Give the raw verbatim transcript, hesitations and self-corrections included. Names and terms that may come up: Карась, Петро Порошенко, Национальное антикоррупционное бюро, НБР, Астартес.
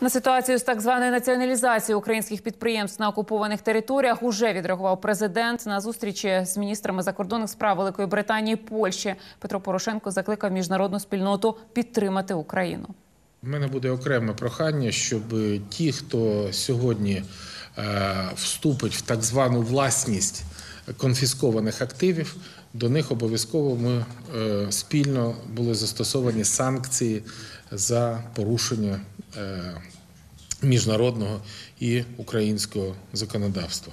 На ситуацію з так званою націоналізацією українських підприємств на окупованих територіях уже відреагував президент. На зустрічі з міністрами закордонних справ Великої Британії і Польщі Петро Порошенко закликав міжнародну спільноту підтримати Україну. У мене буде окреме прохання, щоб ті, хто сьогодні вступить в так звану власність конфіскованих активів, до них обов'язково ми спільно були застосовані санкції за порушення міжнародного і українського законодавства.